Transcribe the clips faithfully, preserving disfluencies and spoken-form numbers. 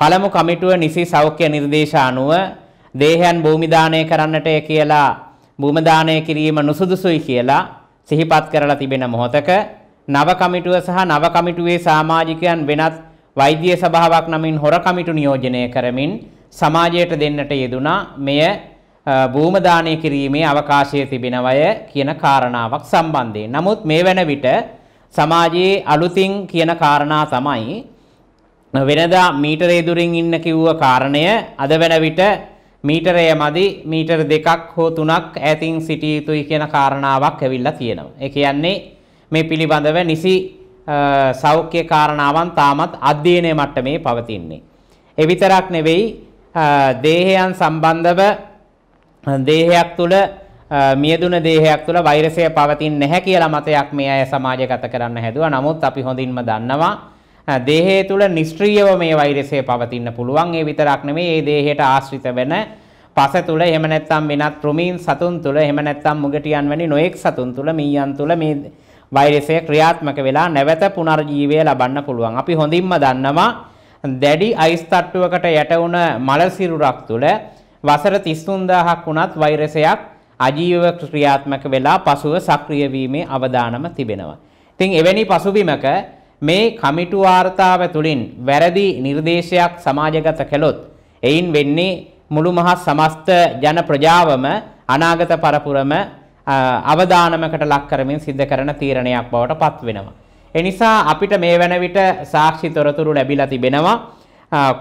පළමු කමිටුව නිසි සෞඛ්‍ය නිර්දේශ අනුව දේහයන් භූමි දානය කරන්නට කියලා භූම දානය කිරීම නුසුදුසුයි කියලා සිහිපත් කරලා තිබෙන මොහොතක නව කමිටුව සහ නව කමිටුවේ සමාජිකයන් වෙනත් වෛද්‍ය සභාවක් නමින් හොර කමිටු නියෝජනය කරමින් සමාජයට දෙන්නට යෙදුනා. මෙය භූම දානය කිරීමේ අවකාශය තිබෙනවය කියන කාරණාවක් සම්බන්ධයෙන්. නමුත් මේ වෙන විට සමාජයේ අලුතින් කියන කාරණා තමයි වෙනදා මීටරේ දුරින් ඉන්න කිව්ව කාරණය අද වෙන විට මීටරය මදි මීටර දෙකක් හෝ තුනක් ඈතින් සිටිය යුතුයි කියන කාරණාවක් ඇවිල්ලා තියෙනවා. ඒ කියන්නේ මේ පිළිබඳව නිසි සෞඛ්‍ය කාරණාවන් තාමත් අධ්‍යයනය මට්ටමේ පවතින්නේ. ඒ විතරක් නෙවෙයි, දේහයන් සම්බන්ධව දේහයක් තුළ මියදුන දේහයක් තුළ වෛරසය පවතින්නේ නැහැ කියලා මතයක් මේ අය සමාජගත කරන්න හැදුවා. නමුත් අපි හොඳින්ම දන්නවා දේහය තුළ නිෂ්ක්‍රීයව මේ වෛරසය පවතින්න පුළුවන්. ඒ විතරක් නෙමෙයි, ඒ දේහයට ආශ්‍රිත වෙන පස තුළ, එහෙම නැත්නම් වෙනත් කෘමීන් සතුන් තුළ, එහෙම නැත්නම් මුගටියන් වැනි නොඑක් සතුන් තුළ, මීයන් තුළ මේ වෛරසය ක්‍රියාත්මක වෙලා නැවත පුනර්ජීවය ලබන්න පුළුවන්. අපි හොඳින්ම දන්නවා දැඩි අයිස් තට්ටුවකට යට වුණ මල සිරුරක් තුළ වසර තිස් තුන් දාහක් වුණත් වෛරසයක් අජීව ක්‍රියාත්මක වෙලා පසුව සක්‍රිය වීමේ අවදානම තිබෙනවා. ඉතින් එවැනි පසුබිමක මේ කමිටු වාර්තාව තුළින් වැරදි නිර්දේශයක් සමාජගත කළොත් එයින් වෙන්නේ මුළු මහත් සමස්ත ජන ප්‍රජාවම අනාගත පරපුරම අවදානමකට ලක් කරමින් සිද්ධ කරන තීරණයක් බවට පත් වෙනවා. ඒ නිසා අපිට මේ වෙන විට සාක්ෂි තොරතුරු ලැබිලා තිබෙනවා.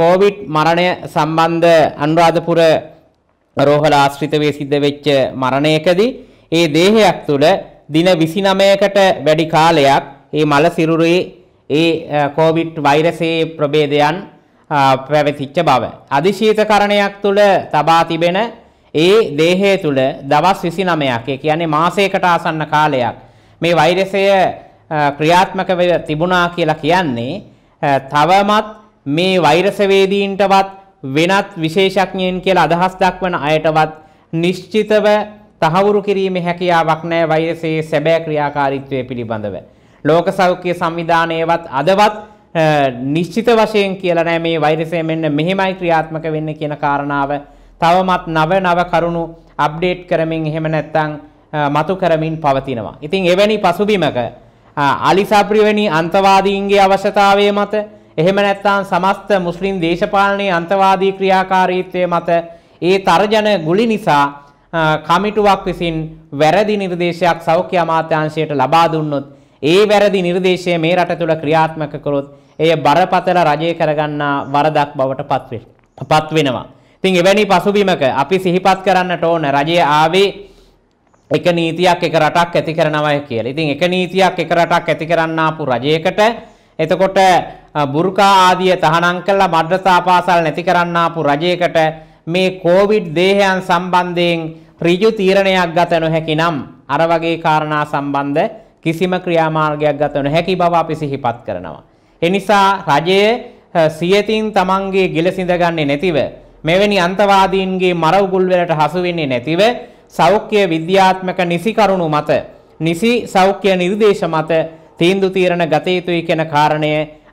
කොවිඩ් මරණය සම්බන්ධ අනුරාධපුර රෝහල ආශ්‍රිත වේ සිද්ධ වෙච්ච මරණයකදී ඒ දේහයක් තුළ දින විසිනමයකට වැඩි කාලයක් ඒ මල සිරුරේ ඒ කොවිඩ් වෛරසයේ ප්‍රභේදයන් පැවතිච්ච බව අධිශීතකරණයක් තුළ තබා තිබෙන ඒ දේහය තුළ දවස් විසිනමයක්, ඒ කියන්නේ මාසයකට ආසන්න කාලයක් මේ වෛරසය ක්‍රියාත්මක තිබුණා කියලා කියන්නේ තවමත් මේ වෛරසවේදීන්ටවත් වෙනත් විශේෂඥයින් කියලා අදහස් දක්වන අයටවත් නිශ්චිතව තහවුරු කිරීමේ හැකියාවක් නැහැ වෛරසයේ සැබෑ ක්‍රියාකාරීත්වය පිළිබඳව. ලෝක සෞඛ්‍ය සංවිධානයේවත් අදවත් නිශ්චිත වශයෙන් කියලා නැහැ මේ වෛරසය මෙන්න මෙහෙමයි ක්‍රියාත්මක වෙන්නේ කියන කාරණාව තවමත් නව නව කරුණු අප්ඩේට් කරමින් එහෙම නැත්නම් මතු කරමින් පවතිනවා. ඉතින් එවැනි පසුබිමක අලි සබ්රි වැනි අන්තවාදීන්ගේ අවශ්‍යතාවය මත, එහෙම නැත්නම් සමස්ත මුස්ලිම් දේශපාලනයේ අන්තවාදී ක්‍රියාකාරීත්වය මත ඒ තර්ජන ගුලි නිසා කමිටුවක් විසින් වැරදි නිර්දේශයක් සෞඛ්‍ය අමාත්‍යාංශයට ලබා දුන්නොත් ඒ වැරදි නිර්දේශය මේ රට තුළ ක්‍රියාත්මක කරොත් එය බරපතල රජය කරගන්නා වරදක් බවට පත් වෙනවා. ඉතින් එවැනි පසුබිමක අපි සිහිපත් කරන්නට ඕන රජය ආවේ එක නීතියක් එක රටක් ඇති කරනවායි කියලා. ඉතින් එක නීතියක් එක රටක් ඇති කරන්න ආපු රජයකට එතකොට බුර්කා ආදිය තහනම් කළා මද්රසා පාසල් නැති කරන්න ආපු රජයකට මේ කොවිඩ් දේහයන් සම්බන්ධයෙන් ඍජු තීරණයක් ගත නොහැකි නම් අර වගේ කාරණා සම්බන්ධ කිසිම ක්‍රියාමාර්ගයක් ගත නොහැකි බව අපි සිහිපත් කරනවා. ඒ නිසා රජය සියතින් තමන්ගේ ගිල සිඳගන්නේ නැතිව, මෙවැනි අන්තවාදීන්ගේ මරවුගුල් වලට හසු වෙන්නේ නැතිව සෞඛ්‍ය විද්‍යාත්මක නිසි කරුණු මත, නිසි සෞඛ්‍ය නිර්දේශ මත තීන්දුව తీරණ ගත යුතුයි කියන කාරණය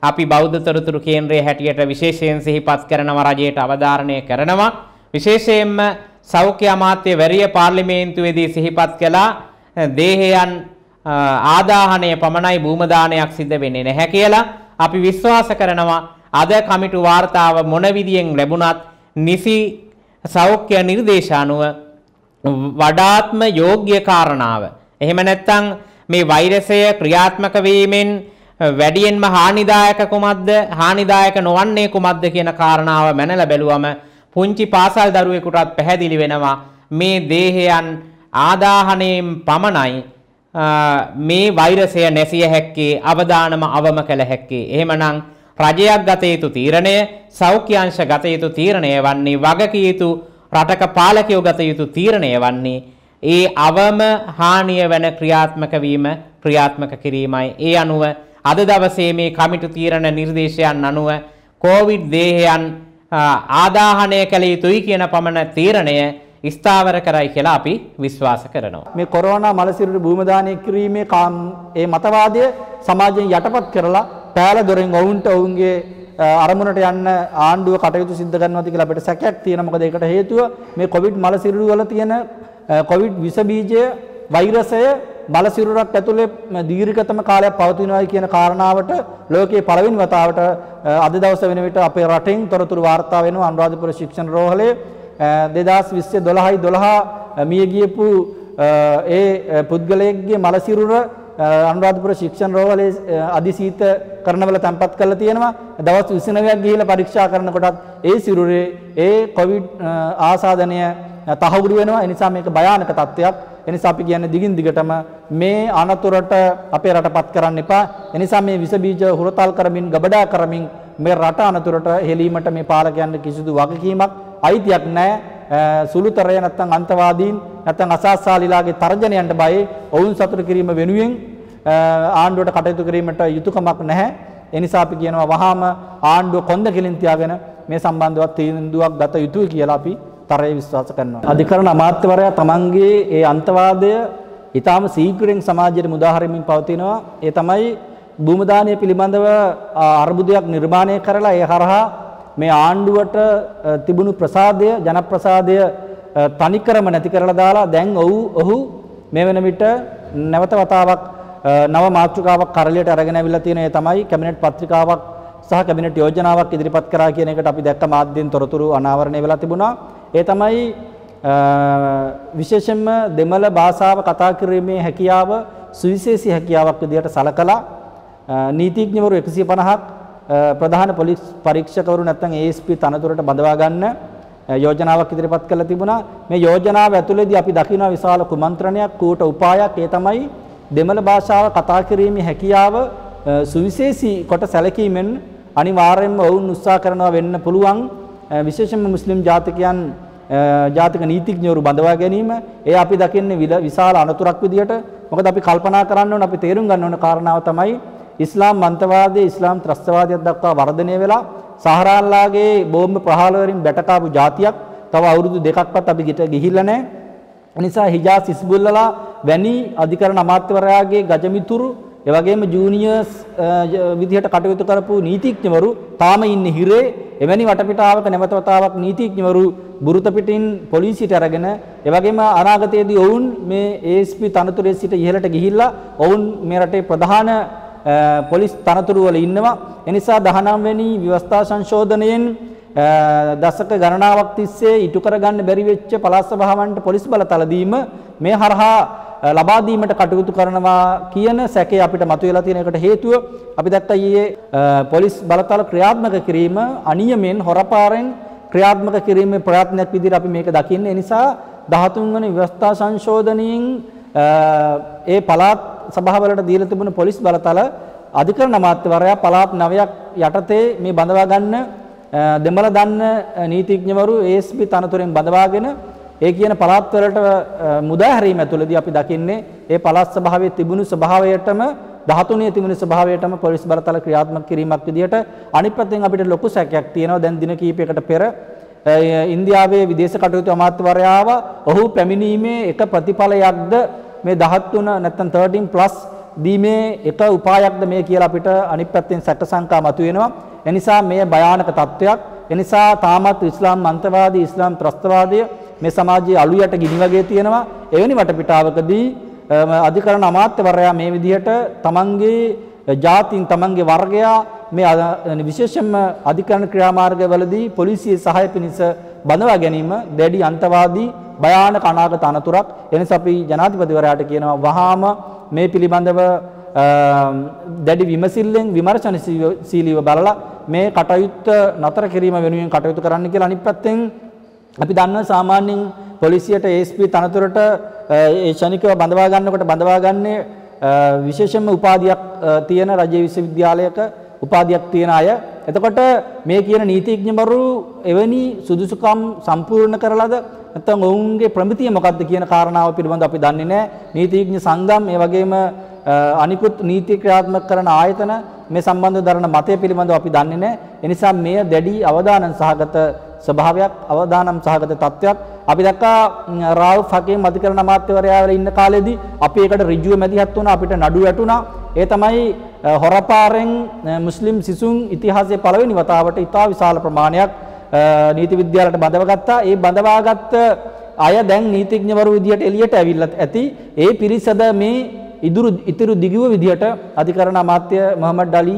අපි බෞද්ධ තොරතුරු කේන්ද්‍රයේ හැටියට විශේෂයෙන් සිහිපත් කරනවා, රජයට අවධාරණය කරනවා. විශේෂයෙන්ම සෞඛ්‍ය අමාත්‍යවරිය පාර්ලිමේන්තුවේදී සිහිපත් කළා දේහයන් ආදාහනය පමණයි භූම දානයක් සිද්ධ වෙන්නේ නැහැ කියලා. අපි විශ්වාස කරනවා අද කමිටු වාර්තාව මොන විදියෙන් ලැබුණත් නිසි සෞඛ්‍ය නිර්දේශ අනුව වඩාත්ම යෝග්‍ය කාරණාව, එහෙම නැත්නම් මේ වෛරසය ක්‍රියාත්මක වීමෙන් වැඩියෙන්ම හානිදායක කුමක්ද, හානිදායක නොවන්නේ කුමක්ද කියන කාරණාව මැනලා බැලුවම පුංචි පාසල් දරුවෙකුටත් පැහැදිලි වෙනවා මේ දේහයන් ආදාහණයෙන් පමණයි මේ වෛරසය නැසිය හැක්කේ, අවදානම අවම කළ හැක්කේ. එහෙමනම් රජයක් ගත යුතු තීරණය, සෞඛ්‍ය අංශ ගත යුතු තීරණය වන්නේ, වගකිය යුතු රටක පාලකයෝ ගත යුතු තීරණය වන්නේ ඒ අවම හානිය වෙන ක්‍රියාත්මක වීම ක්‍රියාත්මක කිරීමයි. ඒ අනුව අද දවසේ මේ කමිටු තීරණ නිර්දේශයන් අනුව කොවිඩ් දේහයන් ආදාහනය කළ යුතුයි කියන පමණ තීරණය ස්ථාවර කරයි කියලා අපි විශ්වාස කරනවා. මේ කොරෝනා මලසිරුර භූම දානය කිරීමේ ඒ මතවාදය සමාජයෙන් යටපත් කරලා පෑල දොරෙන් ඔවුන්ට ඔවුන්ගේ අරමුණට යන්න ආණ්ඩුව කටයුතු සිද්ධ කරනවා කියලා අපිට සැකයක් තියෙනවා. මොකද ඒකට හේතුව මේ කොවිඩ් මලසිරුරු වල තියෙන කොවිඩ් විස බීජය වෛරසය මලසිරුරක් ඇතුලේ දීර්ඝතම කාලයක් පවතිනවායි කියන කාරණාවට ලෝකයේ පළවෙනි වතාවට අද දවසේ වෙන විට අපේ රටෙන් තොරතුරු වාර්තා වෙනවා. අනුරාධපුර ශික්ෂණ රෝහලේ දෙදාස් විස්සේ දොළහයි දොළහ මිය ගියපු ඒ පුද්ගලයෙක්ගේ මලසිරුර අනුරාධපුර ශික්ෂණ රෝහලේ අධිසීත කරනවල තැන්පත් කරලා තියෙනවා. දවස් විසිනවයක් ගිහිලා පරීක්ෂා කරනකොටත් ඒ සිරුරේ ඒ කොවිඩ් ආසාදනය තහවුරු වෙනවා. ඒ නිසා මේක භයානක තත්ත්වයක්. එනිසා අපි කියන්නේ දිගින් දිගටම මේ අනතුරට අපේ රටපත් කරන්න එපා. එනිසා මේ විස බීජ හුරතල් කරමින් ගබඩා කරමින් මේ රට අනතුරට හෙලීමට මේ පාලකයන් කිසිදු වගකීමක් අයිතියක් නැහැ. සුළුතරය නැත්නම් අන්තවාදීන් නැත්නම් අසාසාලීලාගේ තර්ජනයන්ට බයි ඔවුන් සතුට කිරීම වෙනුවෙන් ආණ්ඩුවට කටයුතු කිරීමට යුතුයකමක් නැහැ. එනිසා අපි කියනවා වහාම ආණ්ඩුව කොන්ද කෙලින් තියාගෙන මේ සම්බන්ධවත් තීන්දුවක් ගත යුතුය කියලා අපි තරයේ විශ්වාස කරනවා. අධිකරණ අමාත්‍යවරයා තමන්ගේ ඒ අන්තවාදය ඊටාම සීක්‍රෙන් සමාජයට මුදා හරින්මින් පවතිනවා. ඒ තමයි භූමදානය පිළිබඳව අර්බුදයක් නිර්මාණය කරලා ඒ හරහා මේ ආණ්ඩුවට තිබුණු ප්‍රසාදය ජනප්‍රසාදය තනිකරම නැති කරලා දාලා දැන් ඔව් ඔහු මේ වෙන විට නැවත වතාවක් නව මාතෘකාවක් කරලියට අරගෙන අවිලා තියෙන. ඒ තමයි කැබිනට් පත්‍රිකාවක් සහ කැබිනට් යෝජනාවක් ඉදිරිපත් කරා කියන එකට අපි දැක්ක මාධ්‍යෙන් තොරතුරු අනාවරණය වෙලා තිබුණා. ඒ තමයි විශේෂයෙන්ම දෙමළ භාෂාව කතා කිරීමේ හැකියාව සුවිශේෂී හැකියාවක් විදිහට සලකලා නීතිඥවරු එකසිය පනහක් ප්‍රධාන පොලිස් පරීක්ෂකවරු නැත්නම් ඒ එස් පී තනතුරට බඳවා ගන්න යෝජනාවක් ඉදිරිපත් කරලා තිබුණා. මේ යෝජනාව ඇතුළේදී අපි දකිනවා විශාල කුමන්ත්‍රණයක් කූට උපායක්. ඒ තමයි දෙමළ භාෂාව කතා කිරීමේ හැකියාව සුවිශේෂී කොට සැලකීමෙන් අනිවාර්යයෙන්ම ඔවුන් උත්සාහ කරනවා වෙන්න පුළුවන්. විශේෂයෙන්ම මුස්ලිම් ජාතිකයන් ජාතික නීතිඥවරු බඳවා ගැනීම ඒ අපි දකින්නේ විශාල අනතුරක් විදියට. මොකද අපි කල්පනා කරන්න ඕන අපි තේරුම් ගන්න ඕන කාරණාව තමයි ඉස්ලාම් මන්තවාදයේ ඉස්ලාම් ත්‍රස්තවාදයක් දක්වා වර්ධනය වෙලා සහරාන්ලාගේ බෝම්බ ප්‍රහාර වලින් බැටකාපු ජාතියක් තව අවුරුදු දෙකක්වත් අපි ගිට ගිහිල්ලා නැහැ. ඒ නිසා හිජාස් ඉස්බුල්ලලා වැනි අධිකරණ අමාත්‍යවරයාගේ ගජමිතුරු ඒ වගේම ජූනියර්ස් විදිහට කටයුතු කරපු නීතිඥවරු තාම ඉන්නේ හිරේ. එවැනි වටපිටාවක නැවත වතාවක් නීතිඥවරු බුරුත පිටින් පොලිසියට අරගෙන ඒ වගේම අනාගතයේදී ඔවුන් මේ ඒ එස් පී තනතුරේ සිට ඉහළට ගිහිල්ලා ඔවුන් මේ රටේ ප්‍රධාන පොලිස් තනතුරු වල ඉන්නවා. ඒ නිසා දහනව වෙනි ව්‍යවස්ථා සංශෝධනයෙන් දශක ගණනාවක් තිස්සේ ඉටු කරගන්න බැරි වෙච්ච පළාත් සභාවන්ට පොලිස් බලතල දීම මේ හරහා ලබා දීමට කටයුතු කරනවා කියන සැකේ අපිට මතුවලා තියෙන එකට හේතුව අපි දැක්කා ඊයේ පොලිස් බලතල ක්‍රියාත්මක කිරීම අනියමෙන් හොරපාරෙන් ක්‍රියාත්මක කිරීමේ ප්‍රයත්නයක් විදිහට අපි මේක දකින්නේ. ඒ නිසා දහතුන් වෙනි ව්‍යවස්ථා සංශෝධනයෙන් ඒ පළාත් සභාවලට දීලා තිබුණු පොලිස් බලතල අධිකරණ අමාත්‍යවරයා පළාත් නවයක් යටතේ මේ බඳවා ගන්න දෙමළ දන්න නීතිඥවරු ඒ එස් පී තනතුරෙන් බඳවාගෙන ඒ කියන පළාත් වලට මුදා හැරීම ඇතුළදී අපි දකින්නේ ඒ පළාත් සභාවේ තිබුණු ස්වභාවයටම දහතුනේ තිබුණු ස්වභාවයටම පොලිස් බලතල ක්‍රියාත්මක කිරීමක් විදිහට අනිත් පැත්තෙන් අපිට ලොකු සැකයක් තියෙනවා. දැන් දින කිහිපයකට පෙර ඉන්දියාවේ විදේශ කටයුතු අමාත්‍යවරයාව ඔහු පැමිණීමේ එක ප්‍රතිඵලයක්ද මේ දහතුන නැත්නම් තිස්ස තුන ප්ලස් දීමේ එක උපායක්ද මේ කියලා අපිට අනිත් පැත්තෙන් සැක සංකා මතුවෙනවා. ඒ නිසා මේ භයානක තත්ත්වයක්. ඒ නිසා තාමත් ඉස්ලාම් මන්තවාදී ඉස්ලාම් ත්‍රස්තවාදී මේ සමාජයේ අලුයට ගිනි වගේ තියෙනවා. එවැනි වටපිටාවකදී අධිකරණ අමාත්‍යවරයා මේ විදිහට තමන්ගේ ජාතින් තමන්ගේ වර්ගයා මේ විශේෂයෙන්ම අධිකරණ ක්‍රියාමාර්ගවලදී පොලිසිය සහාය පිණිස බඳවා ගැනීම දැඩි අන්තවාදී භයානක අනාගත අනතුරක්. ඒ නිසා අපි ජනාධිපතිවරයාට කියනවා වහාම මේ පිළිබඳව දැඩි විමසිල්ලෙන් විමර්ශනශීලීව බලලා මේ කටයුත්ත නතර කිරීම වෙනුවෙන් කටයුතු කරන්න කියලා. අනිත් පැත්තෙන් අපි දන්නවා සාමාන්‍යයෙන් පොලිසියට ඒ එස් පී තනතුරට ඒ ශනිකව බඳවා ගන්නකොට බඳවා ගන්නේ විශේෂයෙන්ම උපාධියක් තියෙන රජයේ විශ්වවිද්‍යාලයක උපාධියක් තියෙන අය. එතකොට මේ කියන නීතිඥවරු එවැනි සුදුසුකම් සම්පූර්ණ කරලාද නැත්නම් ඔවුන්ගේ ප්‍රමිතිය මොකක්ද කියන කාරණාව පිළිබඳව අපි දන්නේ නැහැ. නීතිඥ සංගම් ඒ වගේම අනිකුත් නීති ක්‍රියාත්මක කරන ආයතන මේ සම්බන්ධව දරන මතය පිළිබඳව අපි දන්නේ නැහැ. ඒ නිසා මෙය දැඩි අවධානය සහගත ස්වභාවයක් අවදානම් සහගත තත්වයක් අපි දැක්කා රාවුෆ් හකීම් අධිකරණ අමාත්‍යවරයාලා ඉන්න කාලෙදී අපි ඒකට ඍජුව මැදිහත් වුණා අපිට නඩු වැටුණා ඒ තමයි හොරපාරෙන් මුස්ලිම් සිසුන් ඉතිහාසයේ පළවෙනි වතාවට ඉතා විශාල ප්‍රමාණයක් නීති විද්‍යාලයට බඳවගත්තා ඒ බඳවාගත් අය දැන් නීතිඥවරු විදියට එළියට ඇවිල්ලා ඇති ඒ පිරිසද මේ ඉදිරි ඉතුරු දිගුව විදියට අධිකරණ අමාත්‍ය මුහම්මඩ් අලි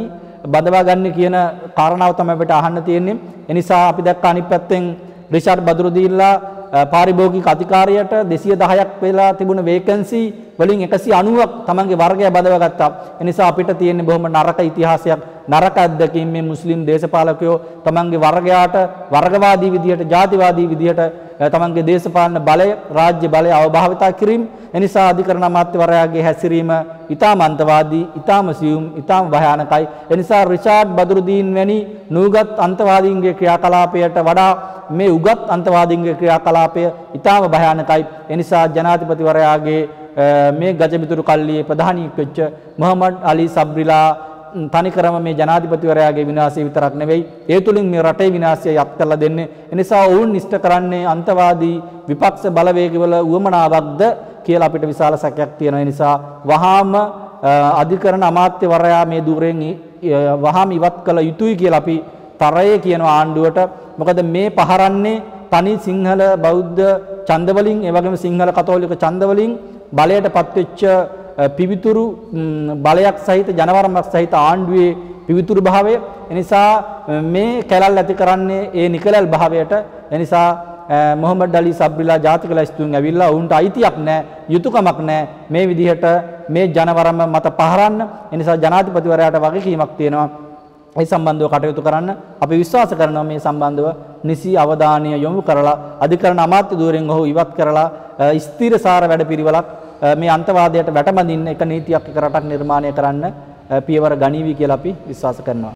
බඳවා ගන්න කියන කාරණාව තමයි අපිට අහන්න තියෙන්නේ. ඒ නිසා අපි දැක්ක අනිත් පැත්තෙන් රිෂාඩ් බදුරුදීන්ලා පාරිභෝගික අධිකාරියට දෙසිය දහයක් වෙලා තිබුණ වේකන්සි වලින් එකසිය අනූවක්තමන්ගේ වර්ගය බඳවා ගත්තා. ඒ නිසා අපිට තියෙන්නේ බොහොම නරක ඉතිහාසයක්. නරක අත්දැකීම් මේ මුස්ලිම් දේශපාලකයෝ තමන්ගේ වර්ගයාට වර්ගවාදී විදියට, ජාතිවාදී විදියට තමන්ගේ දේශපාලන බලය, රාජ්‍ය බලය අවභාවිතා කිරීම. ඒ නිසා අධිකරණ අමාත්‍යවරයාගේ හැසිරීම ඉතාම අන්තවාදී, ඉතාම සියුම්, ඉතාම භයානකයි. ඒ නිසා රිෂාඩ් බදුරුදීන් වැනි නූගත් අන්තවාදීන්ගේ ක්‍රියාකලාපයට වඩා මේ උගත් අන්තවාදීන්ගේ ක්‍රියාකලාපය ඉතාම භයානකයි. ඒ නිසා ජනාධිපතිවරයාගේ මේ ගජමිතුරු කල්ලියේ ප්‍රධානීක් වෙච්ච මුහම්මඩ් අලි සබ්රිලා තනිකරම මේ ජනාධිපතිවරයාගේ විනාශය විතරක් නෙවෙයි ඒ තුලින් මේ රටේ විනාශය යත් කරලා දෙන්නේ ඒ නිසා ඔවුන් ඉෂ්ට කරන්නේ අන්තවාදී විපක්ෂ බලවේගවල උවමනාවක්ද කියලා අපිට විශාල සැකයක් තියෙනවා ඒ නිසා වහාම අධිකරණ අමාත්‍යවරයා මේ ධූරයෙන් වහාම ඉවත් කළ යුතුයි කියලා අපි තරයේ කියන ආණ්ඩුවට මොකද මේ පහරන්නේ තනි සිංහල බෞද්ධ ඡන්ද වලින් ඒ වගේම සිංහල කතෝලික ඡන්ද වලින් බලයටපත් වෙච්ච පිවිතුරු බලයක් සහිත ජනවර්මයක් සහිත ආණ්ඩුවේ පිවිතුරු භාවය එනිසා මේ කැලල් ඇති කරන්නේ ඒ නිකලල් භාවයට එනිසා මුහම්මඩ් අලි සබ්රිලා ජාතික ලැයිස්තුන් ඇවිල්ලා වුන්ට අයිතියක් නැහැ යුතුයකමක් නැහැ මේ විදිහට මේ ජනවර්ම මත පහරන්න එනිසා ජනාධිපතිවරයාට වගකීමක් තියෙනවා මේ සම්බන්ධව කටයුතු කරන්න අපි විශ්වාස කරනවා මේ සම්බන්ධව නිසි අවධානය යොමු කරලා අධිකරණ අමාත්‍ය ධූරයෙන් ඔහු ඉවත් කරලා ස්ථිරසාර වැඩපිළිවෙලක් මේ අන්තවාදයට වැටබඳින්න එක නීතියක් එක රටක් නිර්මාණය කරන්න පියවර ගනීවි කියලා අපි විශ්වාස කරනවා